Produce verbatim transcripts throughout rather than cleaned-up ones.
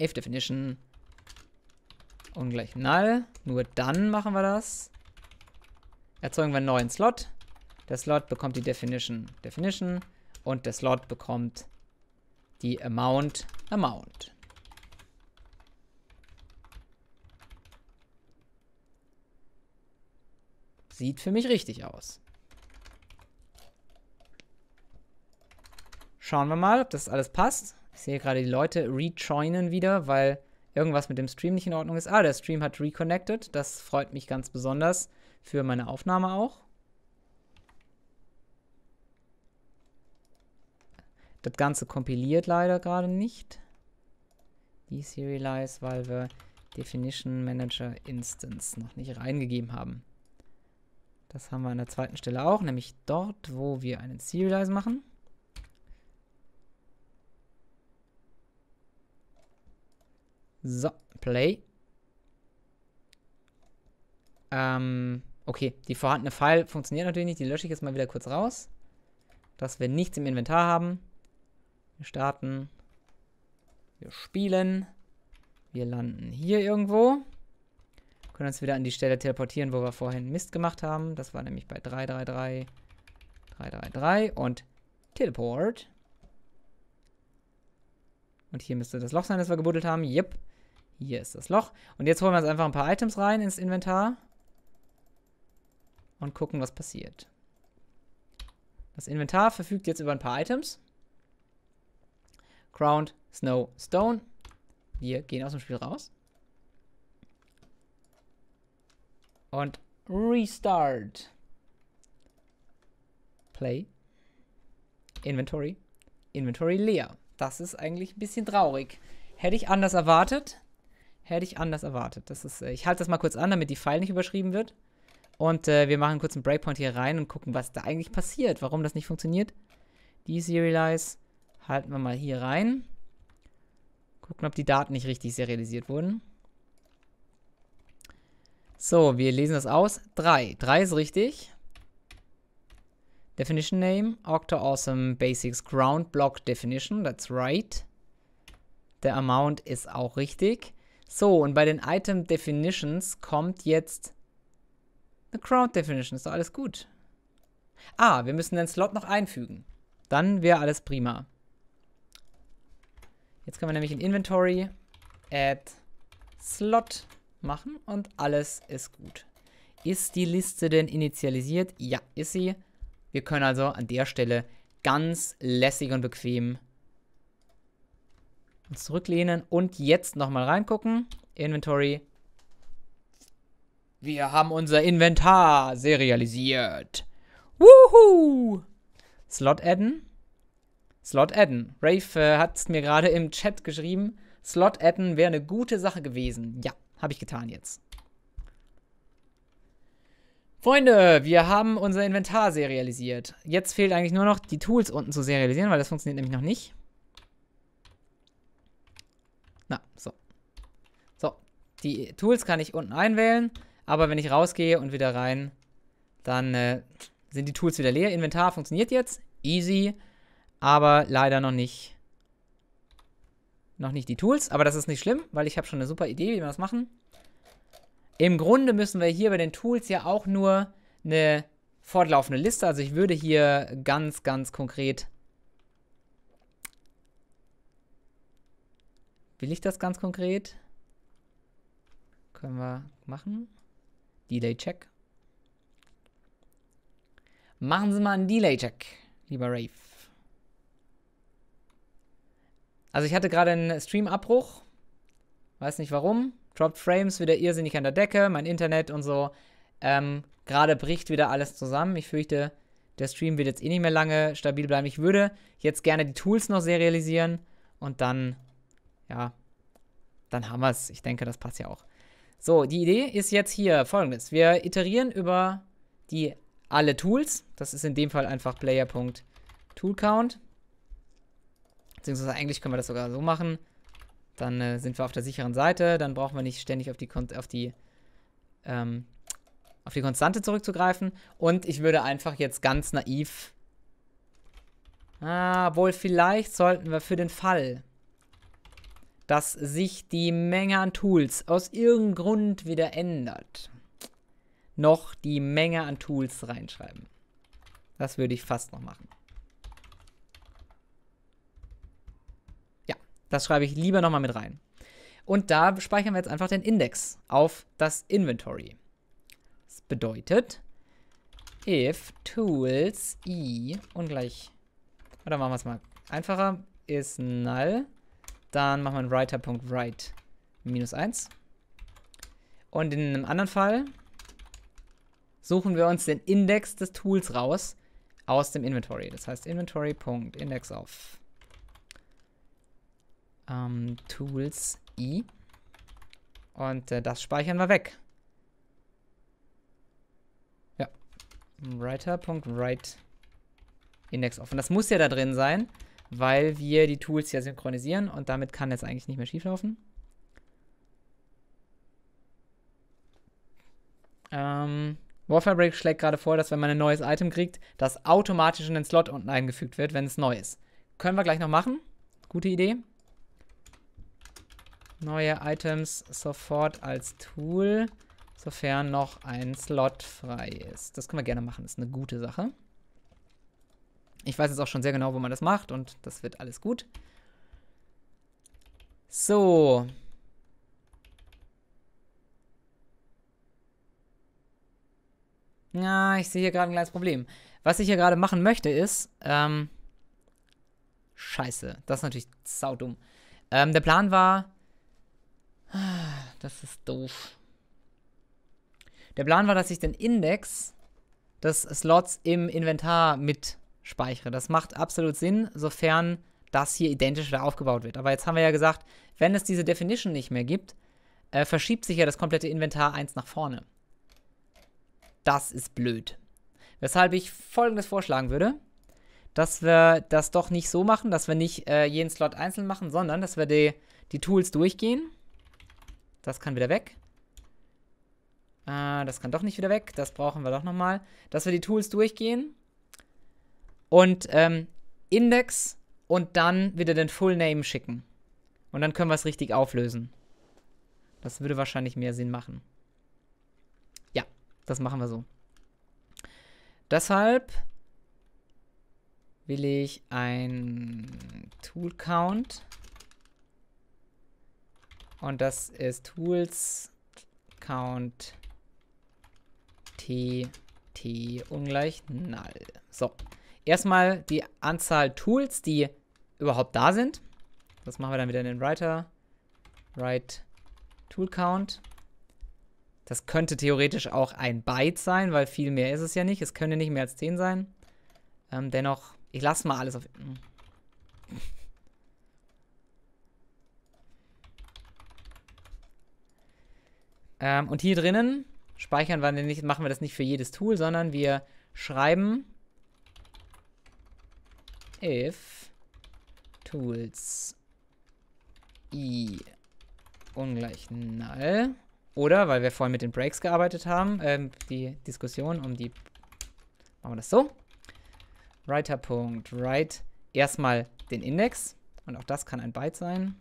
AveDefinition und gleich null. Nur dann machen wir das. Erzeugen wir einen neuen Slot. Der Slot bekommt die Definition, Definition und der Slot bekommt die Amount, Amount. Sieht für mich richtig aus. Schauen wir mal, ob das alles passt. Ich sehe gerade, die Leute rejoinen wieder, weil irgendwas mit dem Stream nicht in Ordnung ist. Ah, der Stream hat reconnected. Das freut mich ganz besonders für meine Aufnahme auch. Das Ganze kompiliert leider gerade nicht. Deserialize, weil wir Definition Manager Instance noch nicht reingegeben haben. Das haben wir an der zweiten Stelle auch, nämlich dort, wo wir einen Serialize machen. So, Play. Ähm, okay, die vorhandene File funktioniert natürlich nicht. Die lösche ich jetzt mal wieder kurz raus, dass wir nichts im Inventar haben. Wir starten. Wir spielen. Wir landen hier irgendwo. Wir können uns wieder an die Stelle teleportieren, wo wir vorhin Mist gemacht haben. Das war nämlich bei drei drei drei, drei drei drei und Teleport. Und hier müsste das Loch sein, das wir gebuddelt haben. Yep. Hier ist das Loch. Und jetzt holen wir uns einfach ein paar Items rein ins Inventar und gucken, was passiert. Das Inventar verfügt jetzt über ein paar Items. Ground, Snow, Stone. Wir gehen aus dem Spiel raus. Und Restart. Play. Inventory. Inventory leer. Das ist eigentlich ein bisschen traurig. Hätte ich anders erwartet. Hätte ich anders erwartet. Das ist, ich halte das mal kurz an, damit die File nicht überschrieben wird. Und äh, wir machen kurz einen Breakpoint hier rein und gucken, was da eigentlich passiert. Warum das nicht funktioniert. Deserialize halten wir mal hier rein. Gucken, ob die Daten nicht richtig serialisiert wurden. So, wir lesen das aus. drei. drei ist richtig. Definition name, OctoAwesome Basics Ground Block Definition, that's right. Der Amount ist auch richtig. So, und bei den Item Definitions kommt jetzt eine Ground Definition, ist doch alles gut. Ah, wir müssen den Slot noch einfügen. Dann wäre alles prima. Jetzt können wir nämlich in Inventory Add Slot machen und alles ist gut. Ist die Liste denn initialisiert? Ja, ist sie. Wir können also an der Stelle ganz lässig und bequem uns zurücklehnen und jetzt nochmal reingucken. Inventory. Wir haben unser Inventar serialisiert. Wuhu! Slot adden. Slot adden. Rafe äh, hat es mir gerade im Chat geschrieben. Slot adden wäre eine gute Sache gewesen. Ja, habe ich getan jetzt. Freunde, wir haben unser Inventar serialisiert. Jetzt fehlt eigentlich nur noch, die Tools unten zu serialisieren, weil das funktioniert nämlich noch nicht. Na, so. So, die Tools kann ich unten einwählen, aber wenn ich rausgehe und wieder rein, dann äh, sind die Tools wieder leer. Inventar funktioniert jetzt, easy, aber leider noch nicht, noch nicht die Tools. Aber das ist nicht schlimm, weil ich habe schon eine super Idee, wie wir das machen. Im Grunde müssen wir hier bei den Tools ja auch nur eine fortlaufende Liste, also ich würde hier ganz, ganz konkret, will ich das ganz konkret? Können wir machen? Delay-Check. Machen Sie mal einen Delay-Check, lieber Rave. Also ich hatte gerade einen Stream-Abbruch, weiß nicht warum. Dropped Frames wieder irrsinnig an der Decke, mein Internet und so. Ähm, gerade bricht wieder alles zusammen. Ich fürchte, der Stream wird jetzt eh nicht mehr lange stabil bleiben. Ich würde jetzt gerne die Tools noch serialisieren und dann, ja, dann haben wir es. Ich denke, das passt ja auch. So, die Idee ist jetzt hier folgendes. Wir iterieren über die alle Tools. Das ist in dem Fall einfach Player.ToolCount. Beziehungsweise eigentlich können wir das sogar so machen. Dann äh, sind wir auf der sicheren Seite, dann brauchen wir nicht ständig auf die, Kon auf, die, ähm, auf die Konstante zurückzugreifen. Und ich würde einfach jetzt ganz naiv... Ah, wohl vielleicht sollten wir für den Fall, dass sich die Menge an Tools aus irgendeinem Grund wieder ändert, noch die Menge an Tools reinschreiben. Das würde ich fast noch machen. Ja, das schreibe ich lieber nochmal mit rein. Und da speichern wir jetzt einfach den Index auf das Inventory. Das bedeutet, if tools i und gleich, oder machen wir es mal einfacher, ist null, dann machen wir einen writer.write minus eins. Und in einem anderen Fall suchen wir uns den Index des Tools raus aus dem Inventory. Das heißt Inventory.index auf ähm, Tools i. Und äh, das speichern wir weg. Ja. Writer.write Index auf. Und das muss ja da drin sein, weil wir die Tools ja synchronisieren und damit kann jetzt eigentlich nicht mehr schieflaufen. Ähm, Warfare Break schlägt gerade vor, dass wenn man ein neues Item kriegt, das automatisch in den Slot unten eingefügt wird, wenn es neu ist. Können wir gleich noch machen. Gute Idee. Neue Items sofort als Tool, sofern noch ein Slot frei ist. Das können wir gerne machen, das ist eine gute Sache. Ich weiß jetzt auch schon sehr genau, wo man das macht und das wird alles gut. So. Ja, ich sehe hier gerade ein kleines Problem. Was ich hier gerade machen möchte ist, ähm, scheiße, das ist natürlich saudumm. Ähm, der Plan war, das ist doof. Der Plan war, dass ich den Index des Slots im Inventar mit speichere. Das macht absolut Sinn, sofern das hier identisch wieder aufgebaut wird. Aber jetzt haben wir ja gesagt, wenn es diese Definition nicht mehr gibt, äh, verschiebt sich ja das komplette Inventar eins nach vorne. Das ist blöd. Weshalb ich Folgendes vorschlagen würde, dass wir das doch nicht so machen, dass wir nicht äh, jeden Slot einzeln machen, sondern dass wir die, die Tools durchgehen. Das kann wieder weg. Äh, das kann doch nicht wieder weg. Das brauchen wir doch nochmal. Dass wir die Tools durchgehen. Und ähm, Index und dann wieder den Full Name schicken. Und dann können wir es richtig auflösen. Das würde wahrscheinlich mehr Sinn machen. Ja, das machen wir so. Deshalb will ich ein Tool Count. Und das ist Tools Count T, T ungleich null. So. Erstmal die Anzahl Tools, die überhaupt da sind. Das machen wir dann wieder in den Writer. Write Tool Count. Das könnte theoretisch auch ein Byte sein, weil viel mehr ist es ja nicht. Es könnte nicht mehr als zehn sein. Ähm, dennoch, ich lasse mal alles auf. ähm, und hier drinnen speichern wir nicht, machen wir das nicht für jedes Tool, sondern wir schreiben. If tools i ungleich null oder, weil wir vorhin mit den Breaks gearbeitet haben, ähm, die Diskussion um die, machen wir das so, writer.write erstmal den Index und auch das kann ein Byte sein.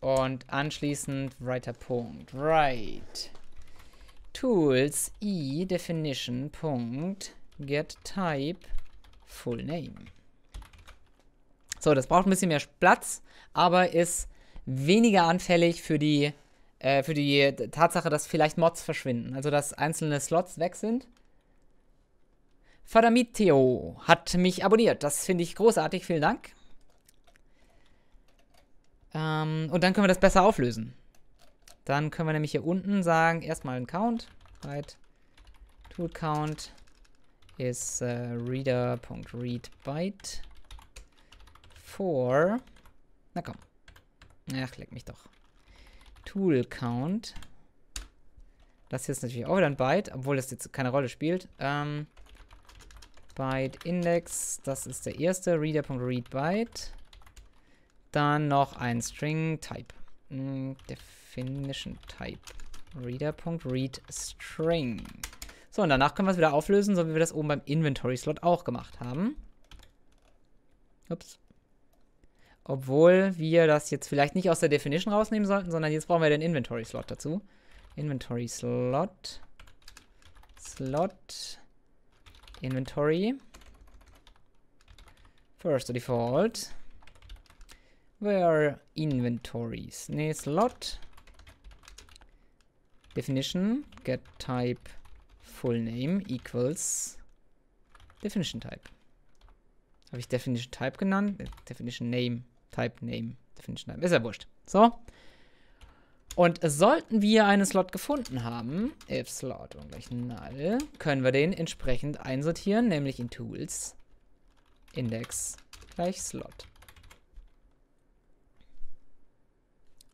Und anschließend writer.write Tools i definition Punkt get type full name. So, das braucht ein bisschen mehr Platz, aber ist weniger anfällig für die, äh, für die Tatsache, dass vielleicht Mods verschwinden, also dass einzelne Slots weg sind. Fadamiteo hat mich abonniert, das finde ich großartig, vielen Dank. Ähm, und dann können wir das besser auflösen. Dann können wir nämlich hier unten sagen, erstmal ein Count. Right. Tool Count ist äh, reader.readByte for. Na komm. Ach, leck mich doch. Tool Count. Das hier ist natürlich auch wieder ein Byte, obwohl das jetzt keine Rolle spielt. Ähm, Byte Index, das ist der erste. Reader.readByte. Dann noch ein String Type. Hm, Definition Type Reader.read String. So, und danach können wir es wieder auflösen, so wie wir das oben beim Inventory Slot auch gemacht haben. Ups. Obwohl wir das jetzt vielleicht nicht aus der Definition rausnehmen sollten, sondern jetzt brauchen wir den Inventory-Slot dazu. Inventory-Slot. Slot. Inventory. First default. Where inventories. Ne, Slot. Definition. Get type full name equals definition type. Habe ich definition type genannt? Definition name. Type name. Definition type. Ist ja wurscht. So. Und sollten wir einen Slot gefunden haben, if slot und gleich null, können wir den entsprechend einsortieren, nämlich in Tools, Index gleich Slot.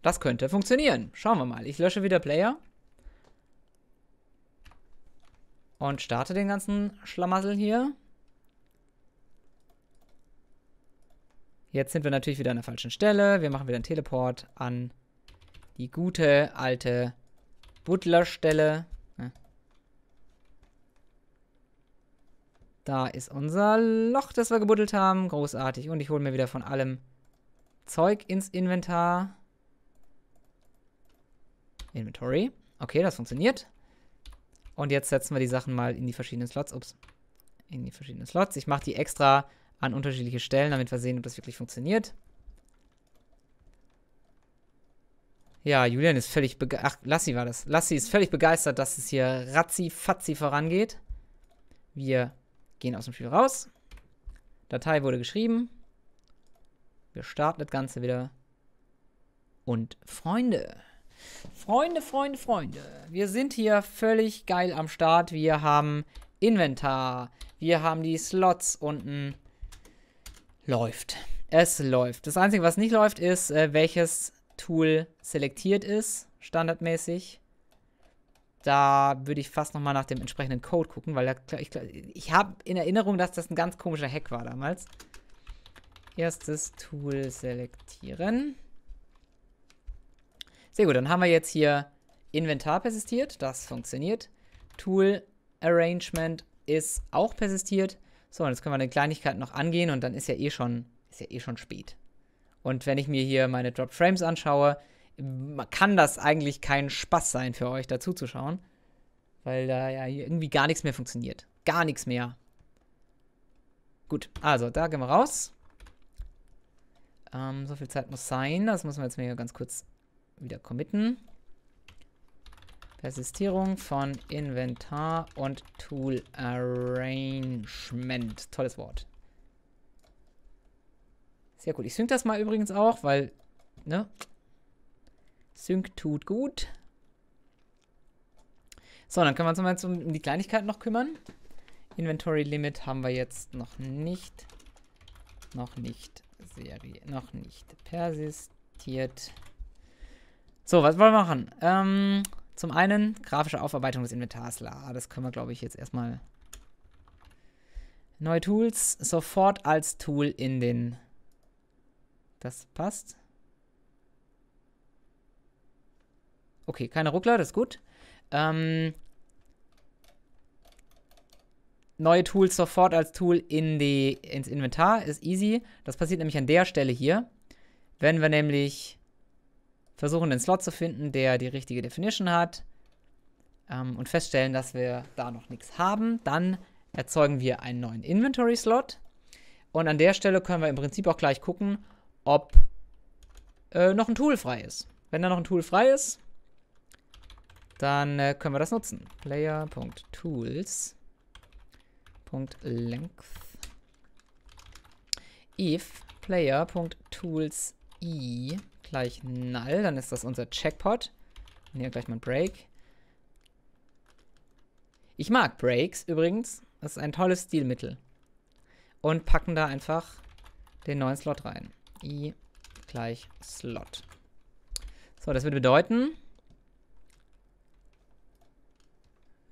Das könnte funktionieren. Schauen wir mal. Ich lösche wieder Player und starte den ganzen Schlamassel hier. Jetzt sind wir natürlich wieder an der falschen Stelle. Wir machen wieder einen Teleport an die gute alte Butlerstelle. Da ist unser Loch, das wir gebuddelt haben. Großartig. Und ich hole mir wieder von allem Zeug ins Inventar. Inventory. Okay, das funktioniert. Und jetzt setzen wir die Sachen mal in die verschiedenen Slots. Ups. In die verschiedenen Slots. Ich mache die extra an unterschiedliche Stellen, damit wir sehen, ob das wirklich funktioniert. Ja, Julian ist völlig begeistert. Ach, Lassi war das. Lassi ist völlig begeistert, dass es hier ratzi-fatzi vorangeht. Wir gehen aus dem Spiel raus. Datei wurde geschrieben. Wir starten das Ganze wieder. Und Freunde. Freunde, Freunde, Freunde. Wir sind hier völlig geil am Start. Wir haben Inventar. Wir haben die Slots unten. Läuft. Es läuft. Das Einzige, was nicht läuft, ist, äh, welches Tool selektiert ist, standardmäßig. Da würde ich fast nochmal nach dem entsprechenden Code gucken, weil da, ich, ich habe in Erinnerung, dass das ein ganz komischer Hack war damals. Erstes Tool selektieren. Sehr gut, dann haben wir jetzt hier Inventar persistiert. Das funktioniert. Tool Arrangement ist auch persistiert. So, und jetzt können wir eine Kleinigkeit noch angehen und dann ist ja eh schon, ist ja eh schon spät. Und wenn ich mir hier meine Drop Frames anschaue, kann das eigentlich kein Spaß sein für euch, dazu zu schauen. Weil da ja irgendwie gar nichts mehr funktioniert. Gar nichts mehr. Gut, also da gehen wir raus. Ähm, so viel Zeit muss sein. Das müssen wir jetzt mal hier ganz kurz wieder committen. Persistierung von Inventar und Tool Arrangement. Tolles Wort. Sehr gut. Ich sync das mal übrigens auch, weil, ne? Sync tut gut. So, dann können wir uns mal um die Kleinigkeiten noch kümmern. Inventory Limit haben wir jetzt noch nicht. Noch nicht. Serie. Noch nicht. Persistiert. So, was wollen wir machen? Ähm, zum einen grafische Aufarbeitung des Inventars. Das können wir, glaube ich, jetzt erstmal. Neue Tools. Sofort als Tool in den. Das passt. Okay, keine Ruckler, das ist gut. Ähm, neue Tools sofort als Tool in die, ins Inventar ist easy. Das passiert nämlich an der Stelle hier. Wenn wir nämlich versuchen, den Slot zu finden, der die richtige Definition hat, ähm, und feststellen, dass wir da noch nichts haben, dann erzeugen wir einen neuen Inventory-Slot. Und an der Stelle können wir im Prinzip auch gleich gucken, ob äh, noch ein Tool frei ist. Wenn da noch ein Tool frei ist, dann äh, können wir das nutzen. Player.tools.length if player.tools i gleich null, dann ist das unser Checkpot. Und hier gleich mal ein Break. Ich mag Breaks übrigens. Das ist ein tolles Stilmittel. Und packen da einfach den neuen Slot rein. I gleich Slot. So, das würde bedeuten,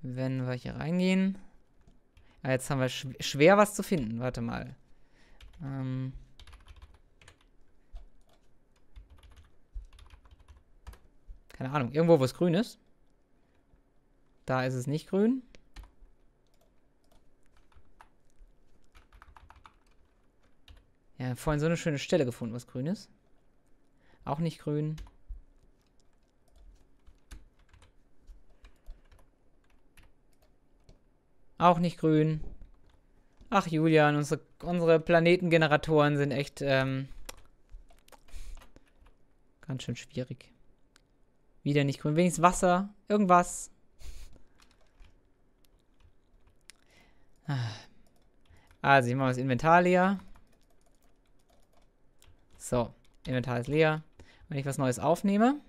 wenn wir hier reingehen, ja, jetzt haben wir schw- schwer was zu finden. Warte mal. Ähm Keine Ahnung, irgendwo, wo es grün ist. Da ist es nicht grün. Ja, vorhin so eine schöne Stelle gefunden, was grün ist. Auch nicht grün. Auch nicht grün. Ach, Julian, unsere, unsere Planetengeneratoren sind echt ähm, ganz schön schwierig. Wieder nicht grün. Wenigstens Wasser. Irgendwas. Also, ich mache das Inventar leer. So, Inventar ist leer. Wenn ich was Neues aufnehme,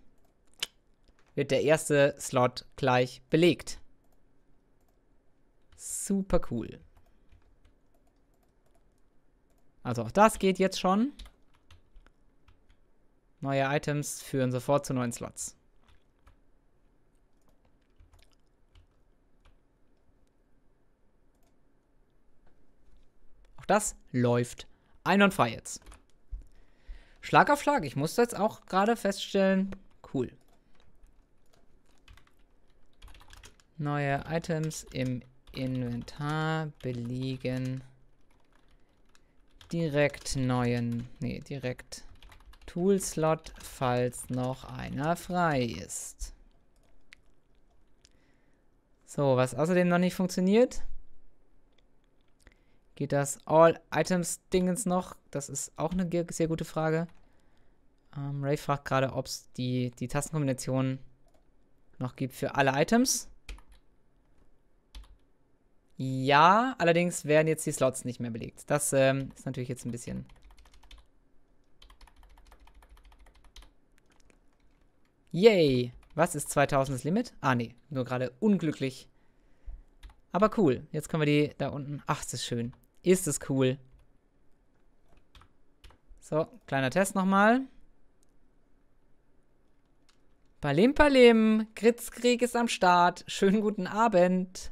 wird der erste Slot gleich belegt. Super cool. Also auch das geht jetzt schon. Neue Items führen sofort zu neuen Slots. Auch das läuft einwandfrei jetzt. Schlag auf Schlag. Ich muss jetzt auch gerade feststellen, cool. Neue Items im Inventar belegen direkt neuen, nee, direkt Toolslot, falls noch einer frei ist. So, was außerdem noch nicht funktioniert, geht das All Items Dingens noch? Das ist auch eine sehr gute Frage. Ähm, Ray fragt gerade, ob es die, die Tastenkombination noch gibt für alle Items. Ja, allerdings werden jetzt die Slots nicht mehr belegt. Das ähm, ist natürlich jetzt ein bisschen... Yay! Was ist zweitausend das Limit? Ah, nee, nur gerade unglücklich. Aber cool, jetzt können wir die da unten... Ach, ist das schön. Ist das cool. So, kleiner Test nochmal. Palim, palim, Kritzkrieg ist am Start. Schönen guten Abend.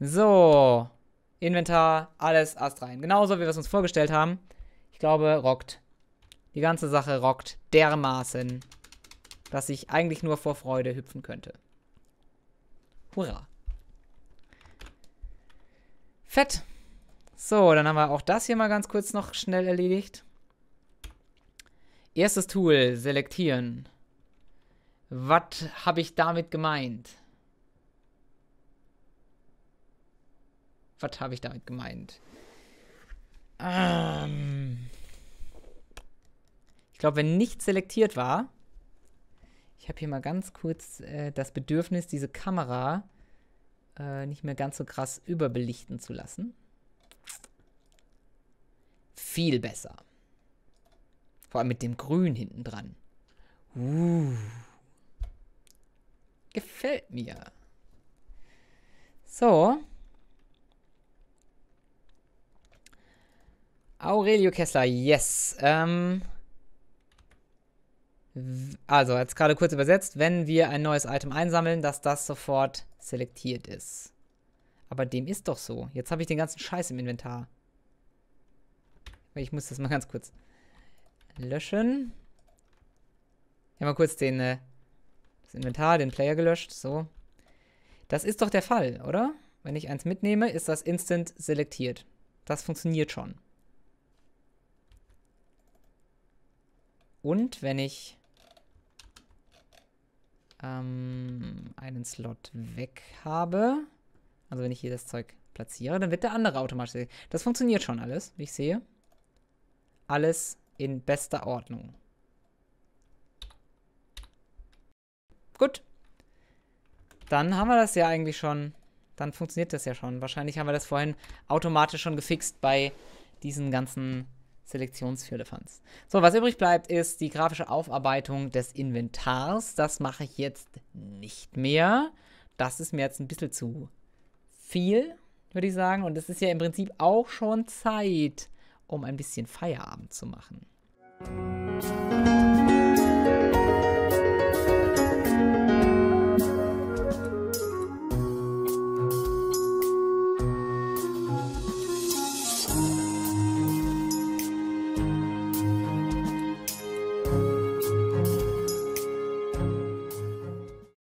So, Inventar, alles Ast rein. Genauso wie wir es uns vorgestellt haben. Ich glaube, rockt. Die ganze Sache rockt dermaßen, dass ich eigentlich nur vor Freude hüpfen könnte. Hurra. Fett. So, dann haben wir auch das hier mal ganz kurz noch schnell erledigt. Erstes Tool, selektieren. Was habe ich damit gemeint? Was habe ich damit gemeint? Ähm ich glaube, wenn nichts selektiert war, ich habe hier mal ganz kurz äh, das Bedürfnis, diese Kamera äh, nicht mehr ganz so krass überbelichten zu lassen. Viel besser. Vor allem mit dem Grün hinten dran. Uh. Gefällt mir. So. Aurelio Kessler, yes. Ähm, also, jetzt gerade kurz übersetzt, wenn wir ein neues Item einsammeln, dass das sofort selektiert ist. Aber dem ist doch so. Jetzt habe ich den ganzen Scheiß im Inventar. Ich muss das mal ganz kurz löschen. Ich habe mal kurz den, äh, das Inventar, den Player gelöscht. So. Das ist doch der Fall, oder? Wenn ich eins mitnehme, ist das instant selektiert. Das funktioniert schon. Und wenn ich ähm, einen Slot weg habe, also wenn ich hier das Zeug platziere, dann wird der andere automatisch. Das funktioniert schon alles, wie ich sehe. Alles in bester Ordnung. Gut. Dann haben wir das ja eigentlich schon. Dann funktioniert das ja schon. Wahrscheinlich haben wir das vorhin automatisch schon gefixt bei diesen ganzen Selektionsfirlefanz. So, was übrig bleibt, ist die grafische Aufarbeitung des Inventars. Das mache ich jetzt nicht mehr. Das ist mir jetzt ein bisschen zu viel, würde ich sagen. Und es ist ja im Prinzip auch schon Zeit, um ein bisschen Feierabend zu machen.